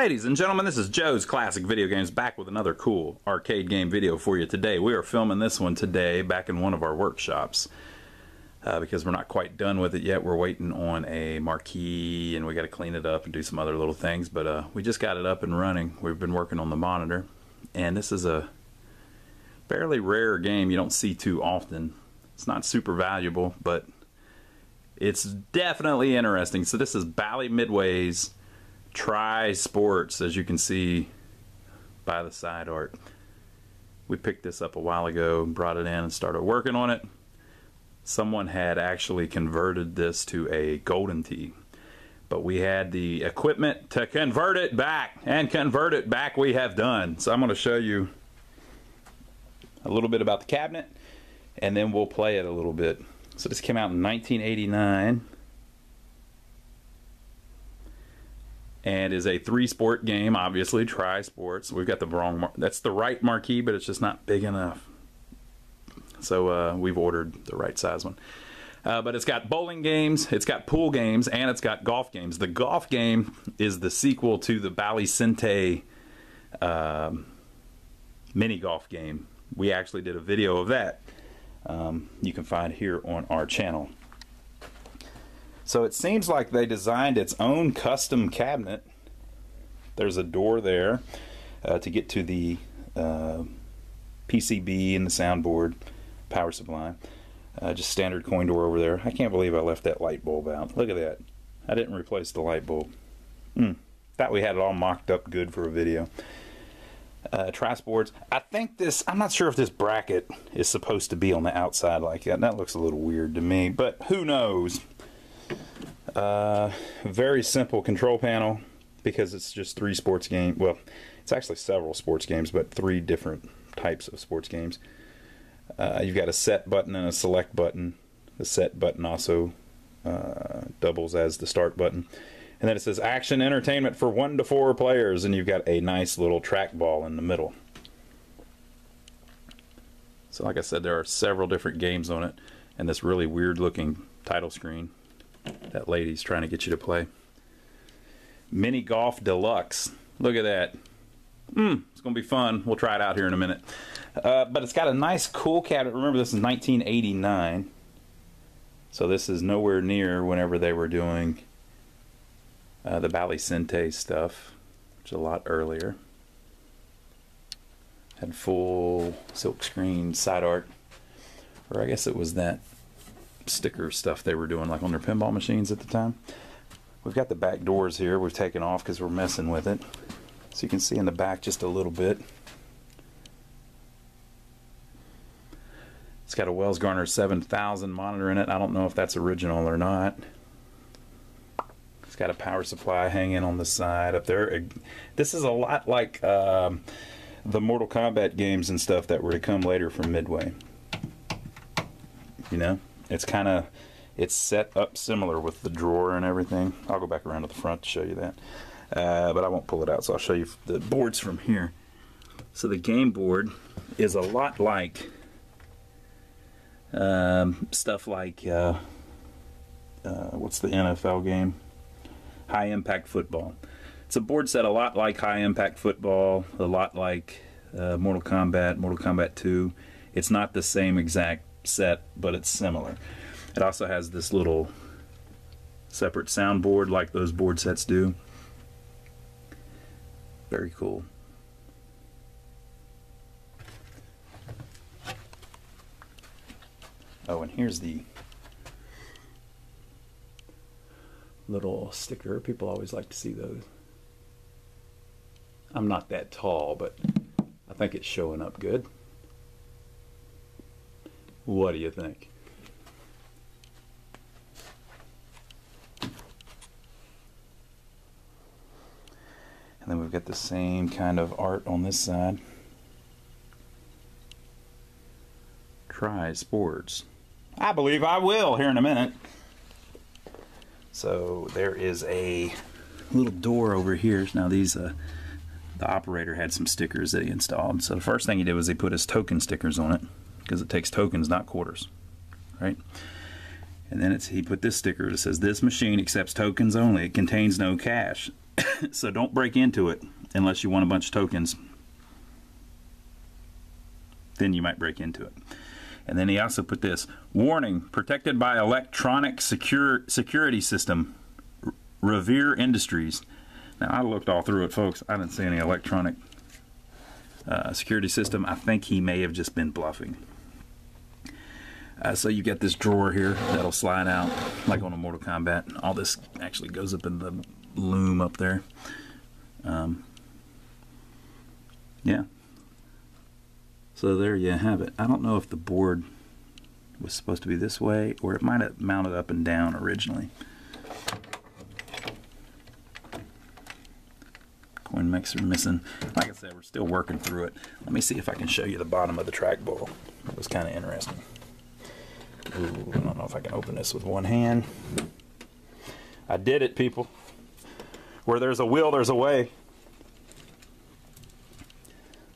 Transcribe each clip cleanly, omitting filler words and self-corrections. Ladies and gentlemen, this is Joe's Classic Video Games back with another cool arcade game video for you today. We are filming this one today back in one of our workshops because we're not quite done with it yet. We're waiting on a marquee and we got to clean it up and do some other little things, but we just got it up and running. We've been working on the monitor, and this is a fairly rare game you don't see too often. It's not super valuable, but it's definitely interesting. So this is Bally Midway's Tri-Sports, as you can see by the side art. We picked this up a while ago, brought it in and started working on it. Someone had actually converted this to a golden tee, but we had the equipment to convert it back, and convert it back we have done. So I'm going to show you a little bit about the cabinet, and then we'll play it a little bit. So this came out in 1989. And is a three-sport game, obviously, Tri-Sports. We've got the wrong, that's the right marquee, but it's just not big enough. So we've ordered the right size one. But it's got bowling games, it's got pool games, and it's got golf games. The golf game is the sequel to the Bally Sente mini golf game. We actually did a video of that. You can find here on our channel. So it seems like they designed its own custom cabinet. There's a door there to get to the PCB and the soundboard, power supply. Just standard coin door over there. I can't believe I left that light bulb out. Look at that. I didn't replace the light bulb. Thought we had it all mocked up good for a video. Tri-Sports. I think this, I'm not sure if this bracket is supposed to be on the outside like that. That looks a little weird to me, but who knows? Very simple control panel because it's just three sports games. Well, it's actually several sports games, but three different types of sports games. You've got a set button and a select button. The set button also doubles as the start button. And then it says action entertainment for 1 to 4 players, and you've got a nice little trackball in the middle. So like I said, there are several different games on it, and this really weird looking title screen that lady's trying to get you to play. Mini Golf Deluxe. Look at that. It's going to be fun. We'll try it out here in a minute. But it's got a nice cool cabinet. Remember, this is 1989. So this is nowhere near whenever they were doing the Bally Sente stuff, which is a lot earlier. Had full silk screen side art. Or I guess it was that sticker stuff they were doing like on their pinball machines at the time. We've got the back doors here we've taken off because we're messing with it. So you can see in the back just a little bit. It's got a Wells-Gardner 7000 monitor in it. I don't know if that's original or not. It's got a power supply hanging on the side up there. This is a lot like the Mortal Kombat games and stuff that were to come later from Midway. You know? It's kind of, it's set up similar with the drawer and everything. I'll go back around to the front to show you that. But I won't pull it out, so I'll show you the boards from here. So the game board is a lot like stuff like, what's the NFL game? High Impact Football. It's a board set a lot like High Impact Football, a lot like Mortal Kombat, Mortal Kombat 2. It's not the same exact set, but it's similar. It also has this little separate soundboard like those board sets do. Very cool. Oh, and here's the little sticker. People always like to see those. I'm not that tall, but I think it's showing up good. What do you think? And then we've got the same kind of art on this side. Tri-Sports. I believe I will here in a minute. So there is a little door over here. Now these the operator had some stickers that he installed. So the first thing he did was he put his token stickers on it, because it takes tokens, not quarters, right? And then he put this sticker that says, "This machine accepts tokens only. It contains no cash. So don't break into it unless you want a bunch of tokens. Then you might break into it. And then he also put this, warning, protected by electronic security system, Revere Industries. Now, I looked all through it, folks. I didn't see any electronic security system. I think he may have just been bluffing. So you got this drawer here that'll slide out like on a Mortal Kombat. All this actually goes up in the loom up there. Yeah. So there you have it. I don't know if the board was supposed to be this way or it might have mounted up and down originally. Coin mixer missing. Like I said, we're still working through it. Let me see if I can show you the bottom of the trackball. It was kind of interesting. Ooh, I don't know if I can open this with one hand. I did it, people. Where there's a will, there's a way.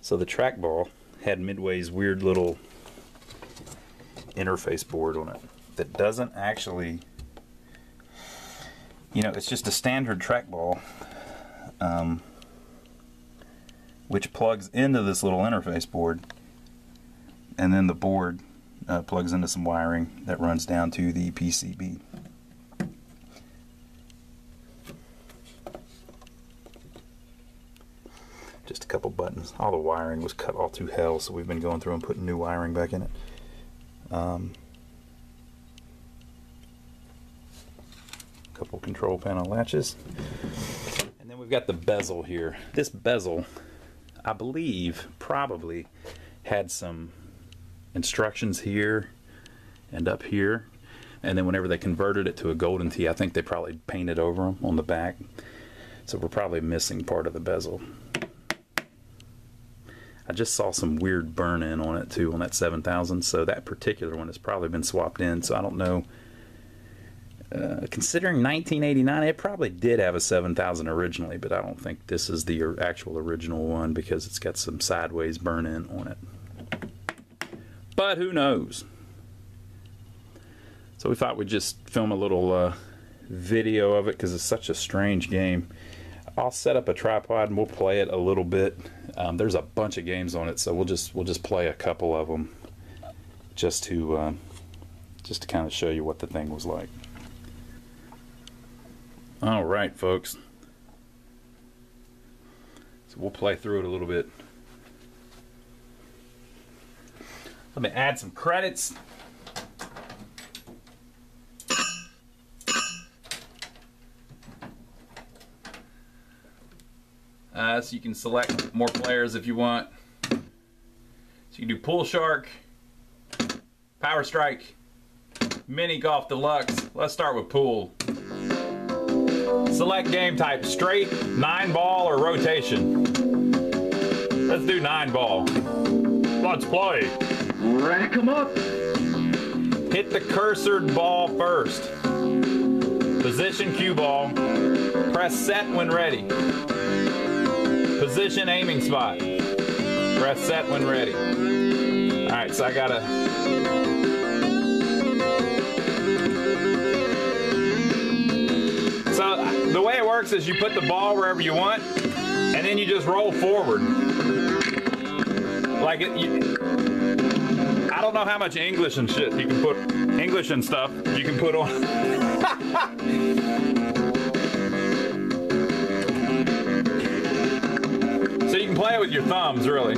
So the trackball had Midway's weird little interface board on it that doesn't actually, you know, it's just a standard trackball which plugs into this little interface board, and then the board plugs into some wiring that runs down to the PCB. Just a couple buttons. All the wiring was cut all to hell, so we've been going through and putting new wiring back in it. Couple control panel latches. And then we've got the bezel here. This bezel, I believe, probably had some instructions here and up here, and then whenever they converted it to a golden tee, I think they probably painted over them on the back, so we're probably missing part of the bezel. I just saw some weird burn-in on it too, on that 7000, so that particular one has probably been swapped in, so I don't know. Considering 1989, it probably did have a 7000 originally, but I don't think this is the actual original one because it's got some sideways burn-in on it. But who knows? So we thought we'd just film a little video of it because it's such a strange game. I'll set up a tripod and we'll play it a little bit. There's a bunch of games on it, so we'll just play a couple of them just to kind of show you what the thing was like. All right, folks. So we'll play through it a little bit. Let me add some credits. So you can select more players if you want. So you can do Pool Shark, Power Strike, Mini Golf Deluxe. Let's start with pool. Select game type, straight, 9-ball, or rotation. Let's do 9-ball. Let's play. Rack them up. Hit the cursored ball first. Position cue ball. Press set when ready. Position aiming spot. Press set when ready. Alright, so I gotta... So the way it works is you put the ball wherever you want, and then you just roll forward. Like it... I don't know how much English and shit you can put, English and stuff you can put on. So you can play it with your thumbs, really.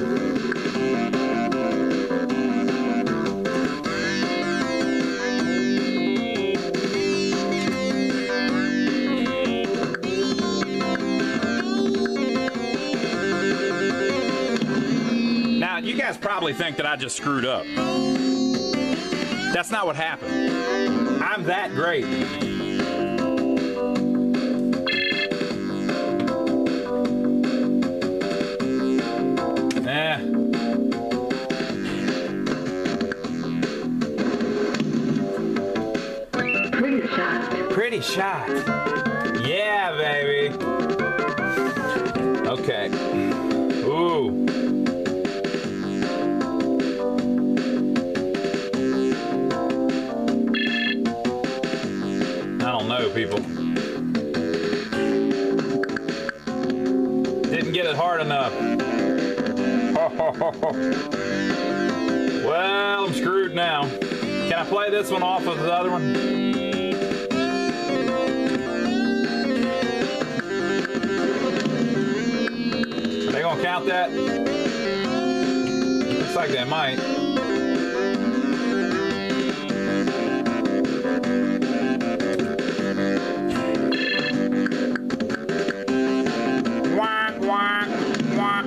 You guys probably think that I just screwed up. That's not what happened. I'm that great. Eh. Pretty shot. Pretty shot. Yeah, baby. Okay. Ooh. People. Didn't get it hard enough. Ho, ho, ho, ho. Well, I'm screwed now. Can I play this one off of the other one? Are they gonna count that? Looks like they might.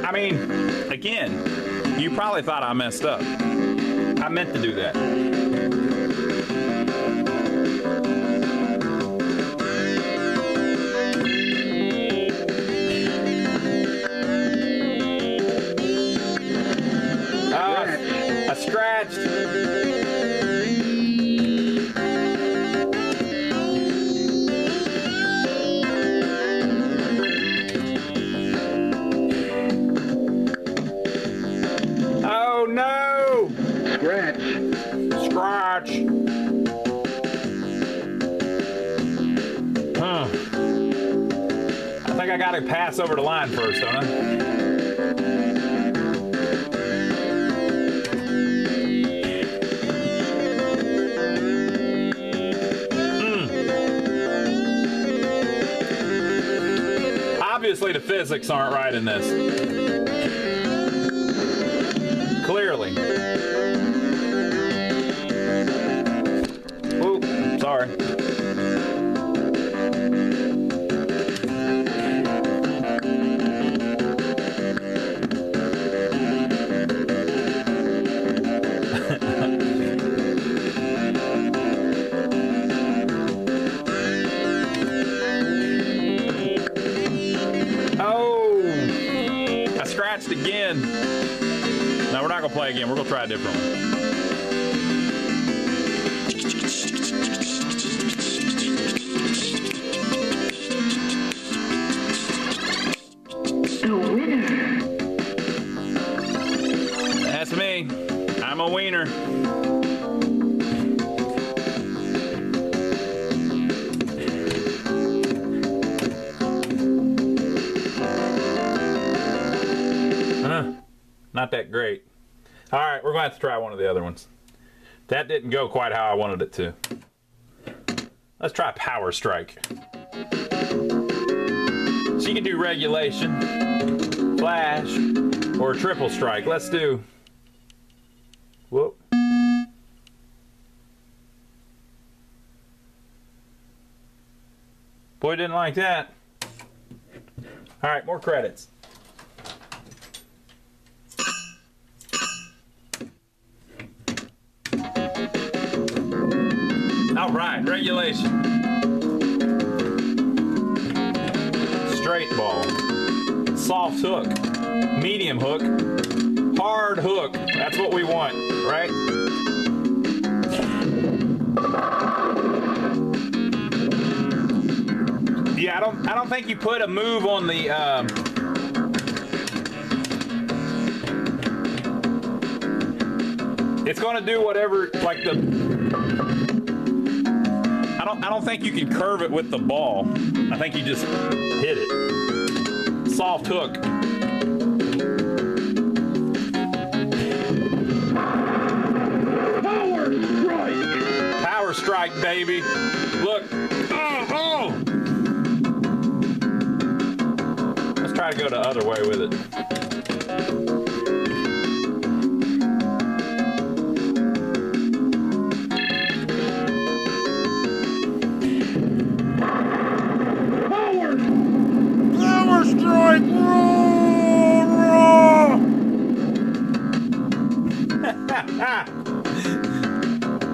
I mean, again, you probably thought I messed up. I meant to do that. I scratched. Scratch. Huh. I think I gotta pass over the line first, don't I? Obviously the physics aren't right in this. Clearly. Sorry. Oh, I scratched again. No, we're not gonna play again. We're gonna try a different one. Not that great. All right, we're gonna have to try one of the other ones. That didn't go quite how I wanted it to. Let's try Power Strike. So you can do regulation, flash, or triple strike. Let's do, whoop. Boy, didn't like that. All right, more credits. All right, regulation. Straight ball. Soft hook. Medium hook. Hard hook. That's what we want, right? Yeah, I don't think you put a move on the it's gonna do whatever, like the I don't think you can curve it with the ball. I think you just hit it. Soft hook. Power strike. Power strike, baby. Look. Oh, oh. Let's try to go the other way with it.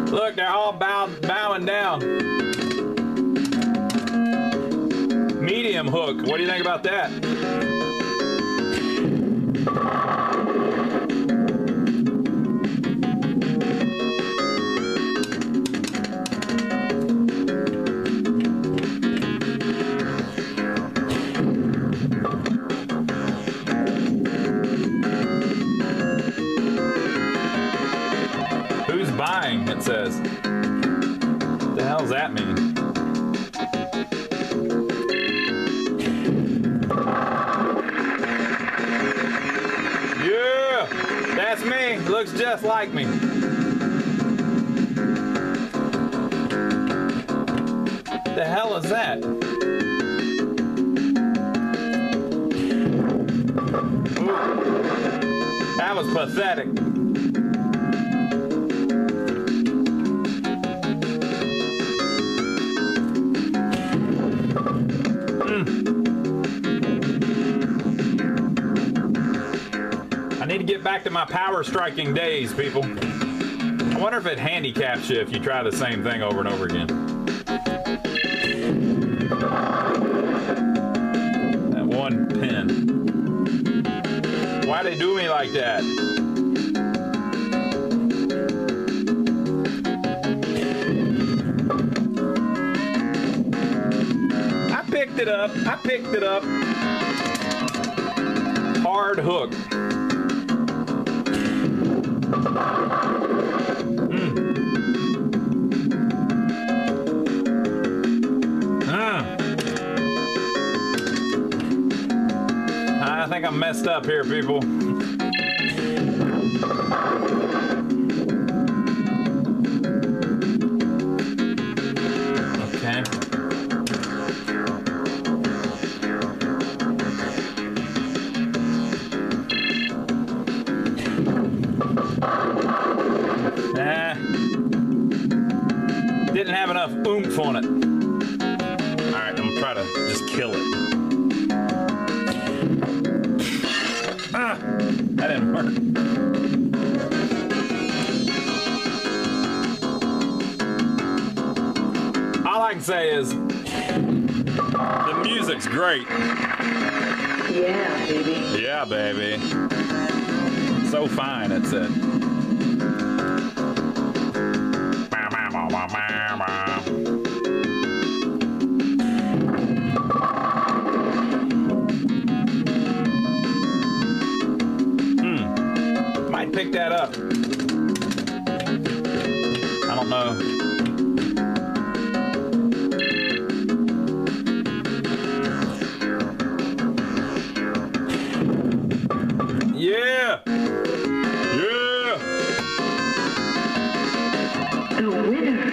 Look, they're all bowing down. Medium hook. What do you think about that? It says. What the hell does that mean? looks just like me. The hell is that? Ooh, that was pathetic. I need to get back to my power striking days, people. I wonder if it handicaps you if you try the same thing over and over again. That one pin. Why'd they do me like that? I picked it up. I picked it up. Hard hook. I think I'm messed up here, people. Okay. Nah. Didn't have enough oomph on it. All right, I'm gonna try to just kill it. That didn't work. All I can say is the music's great. Yeah, baby. Yeah, baby. So fine, it said. Pick that up. I don't know. Yeah! Yeah! The winner.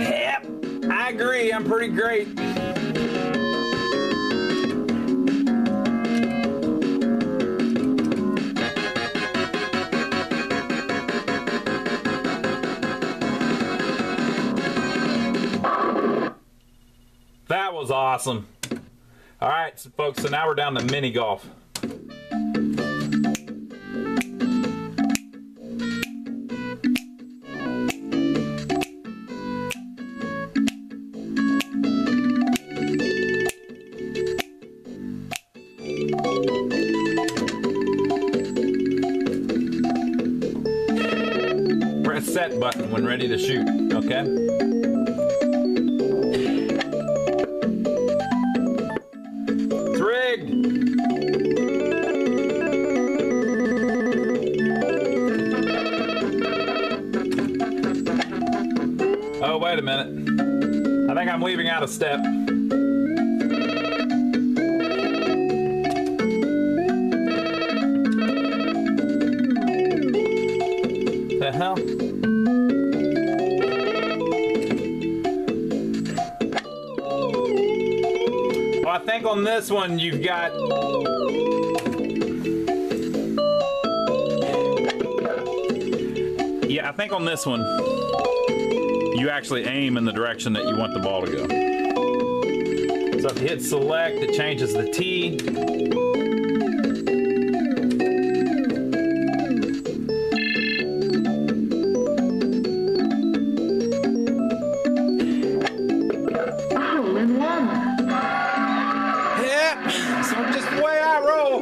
Yep, I agree. I'm pretty great. That was awesome. All right, so folks, so now we're down to mini golf. Press set button when ready to shoot, okay? Wait a minute. I think I'm leaving out a step. The hell? Well, I think on this one you've got... Yeah, I think on this one... you actually aim in the direction that you want the ball to go. So if you hit select, it changes the tee. Hole in one. Yep, yeah, so just the way I roll.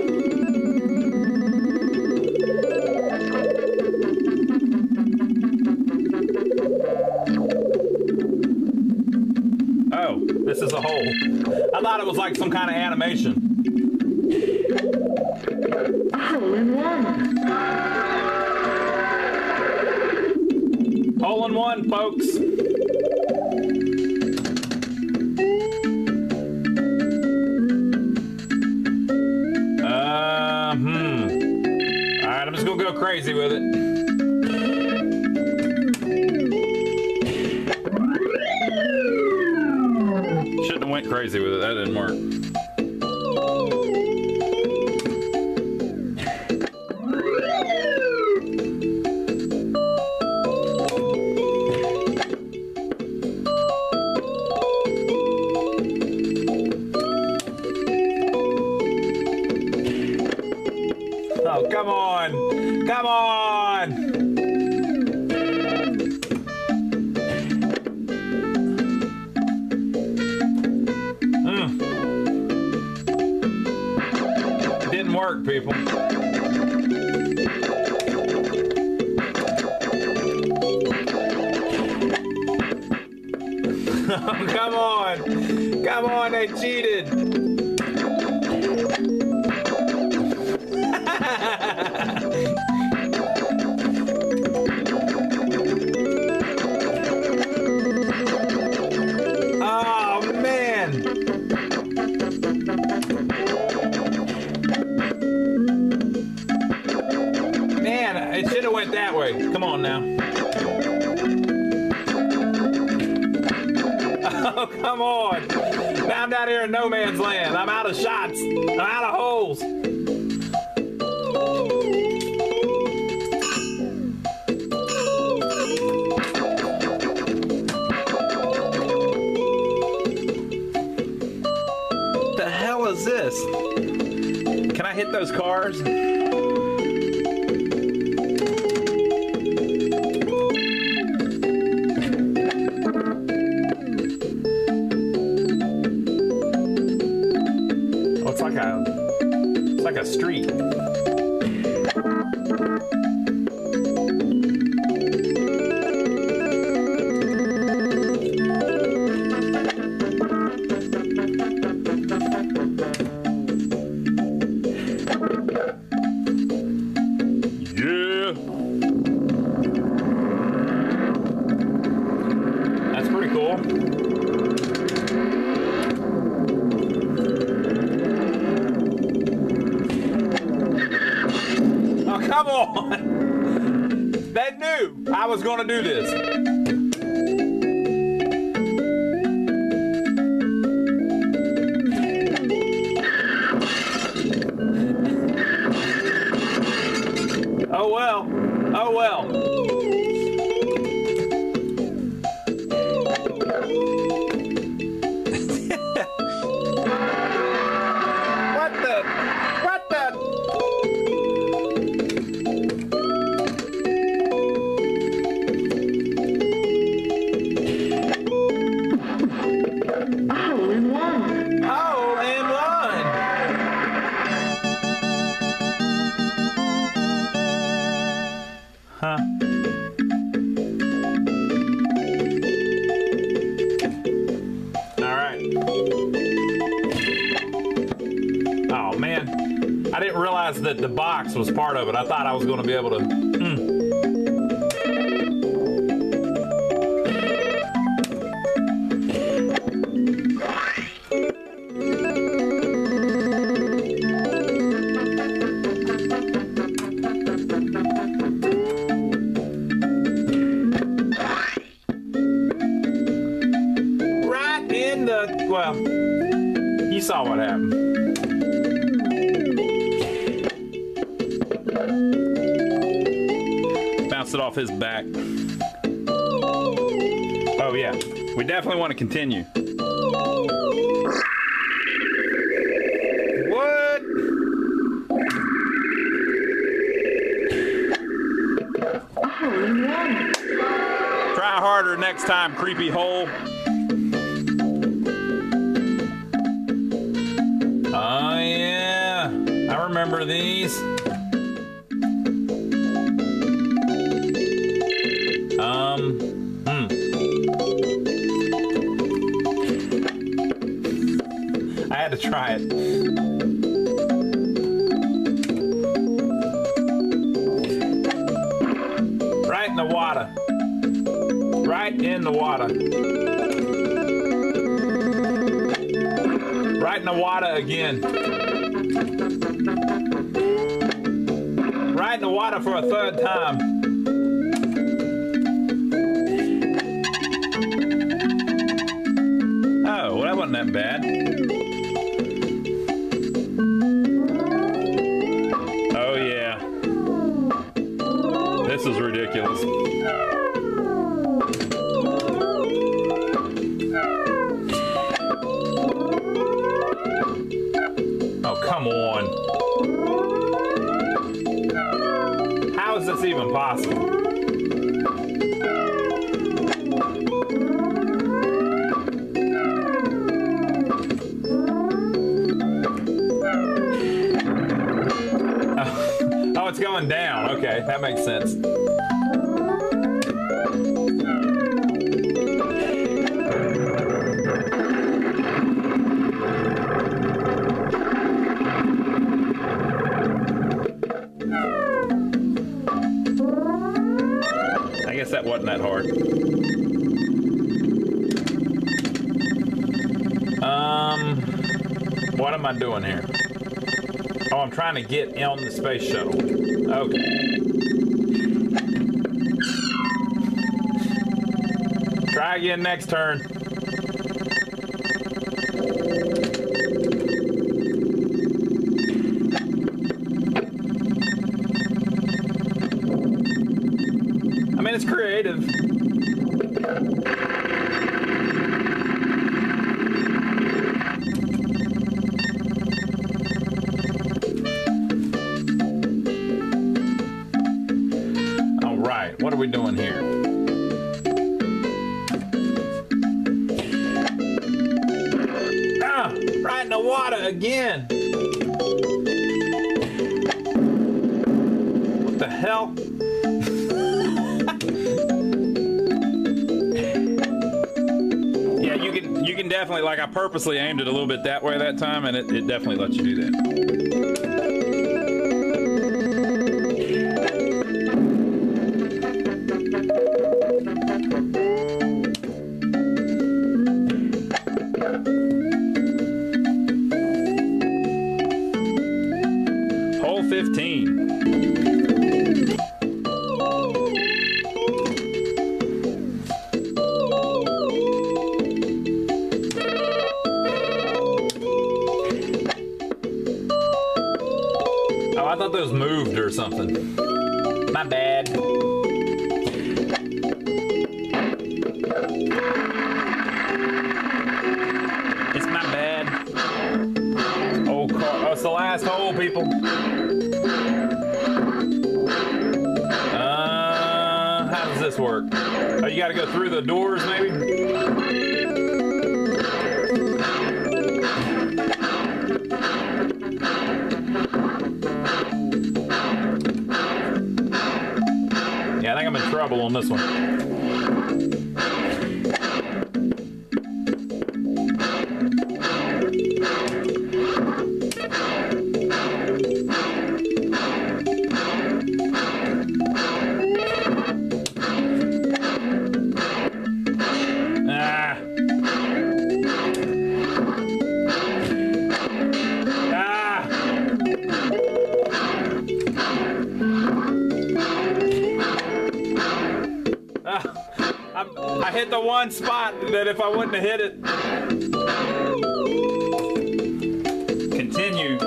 This is a hole. I thought it was like some kind of animation. Hole in one. Hole in one, folks. crazy with it. Shouldn't have went crazy with it. That didn't work. Oh, come on! Come on! People. Come on! Come on, they cheated! Oh, man! It should have went that way. Come on now. Oh, come on. Now I'm down here in no man's land. I'm out of shots. I'm out of holes. What the hell is this? Can I hit those cars? It's like a street. Yeah. That's pretty cool. Come on! They knew I was gonna do this. Oh well. Oh well. What the? What the? Huh? Alright. Oh man. I didn't realize that the box was part of it. I thought I was going to be able to... Well, you saw what happened. Bounced it off his back. Oh yeah, we definitely want to continue. What? Try harder next time, creepy hole. Oh yeah, I remember these. I had to try it. Right in the water. Right in the water. Right in the water again. Ride in the water for a third time. Oh, well, that wasn't that bad. Oh, yeah. This is ridiculous. Oh, come on. How is this even possible? Oh, it's going down. Okay, that makes sense. I guess that wasn't that hard. What am I doing here? Oh, I'm trying to get on the space shuttle. Okay. Try again next turn. I mean, it's creative. What are we doing here? Ah! Right in the water again! What the hell? Yeah, you can definitely, like, I purposely aimed it a little bit that way that time, and it definitely lets you do that. I thought those moved or something. My bad. It's my bad. Oh, crap. Oh, it's the last hole, people. How does this work? Oh, you gotta go through the doors, maybe? Yeah, I think I'm in trouble on this one. Ah. I hit the one spot that if I wouldn't have hit it. Continue.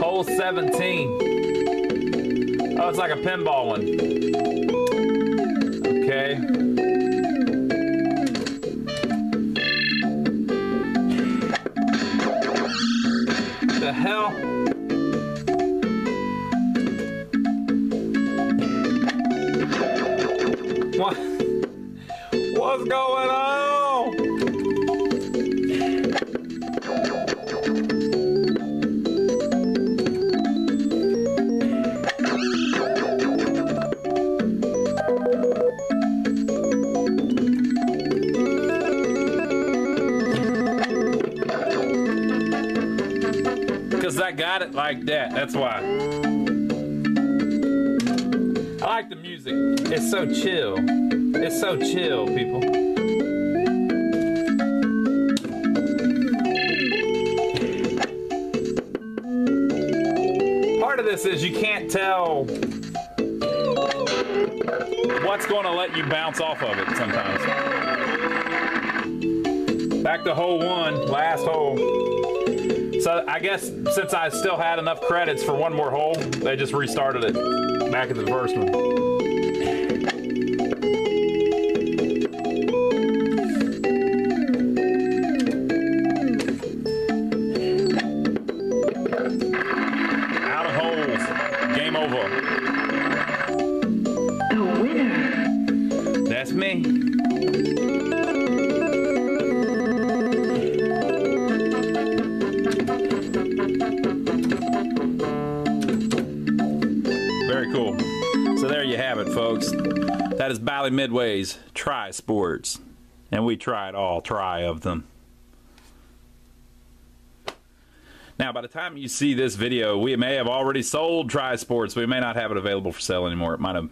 Hole 17. Oh, it's like a pinball one. Okay. What the hell? What's going on? Because I got it like that, that's why. I like the music. It's so chill. It's so chill, people. part of this is you can't tell what's going to let you bounce off of it sometimes. Back to hole one, last hole. So I guess since I still had enough credits for one more hole, they just restarted it back at the first one. That is Bally Midway's Tri-Sports, and we tried all tri of them. Now, by the time you see this video, we may have already sold Tri-Sports. We may not have it available for sale anymore. It might have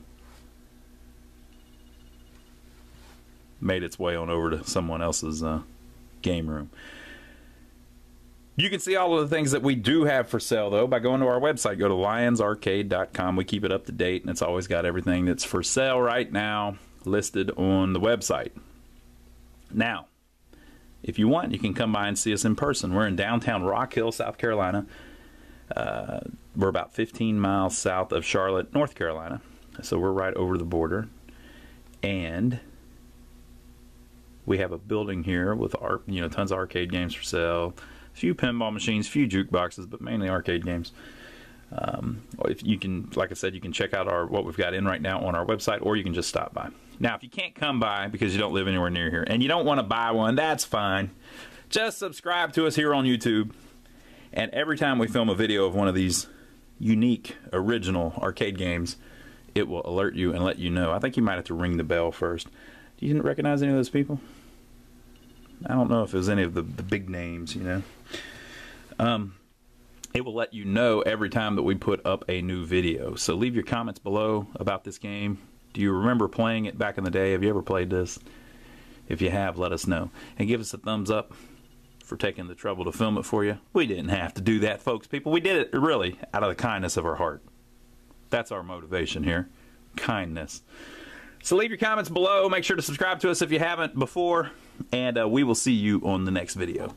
made its way on over to someone else's game room. You can see all of the things that we do have for sale, though, by going to our website. Go to lionsarcade.com. We keep it up to date, and it's always got everything that's for sale right now listed on the website. Now, if you want, you can come by and see us in person. We're in downtown Rock Hill, South Carolina. We're about 15 miles south of Charlotte, North Carolina, so we're right over the border. And we have a building here with our, tons of arcade games for sale. Few pinball machines, few jukeboxes, but mainly arcade games. If you can, like I said, you can check out what we've got in right now on our website, or you can just stop by. Now, if you can't come by because you don't live anywhere near here and you don't want to buy one, that's fine. Just subscribe to us here on YouTube, and every time we film a video of one of these unique, original arcade games, it will alert you and let you know. I think you might have to ring the bell first. You didn't recognize any of those people? I don't know if it was any of the big names, It will let you know every time that we put up a new video. So leave your comments below about this game. Do you remember playing it back in the day? Have you ever played this? If you have, let us know. And give us a thumbs up for taking the trouble to film it for you. We didn't have to do that, folks, people. We did it, really, out of the kindness of our heart. That's our motivation here. Kindness. So leave your comments below. Make sure to subscribe to us if you haven't before. And we will see you on the next video.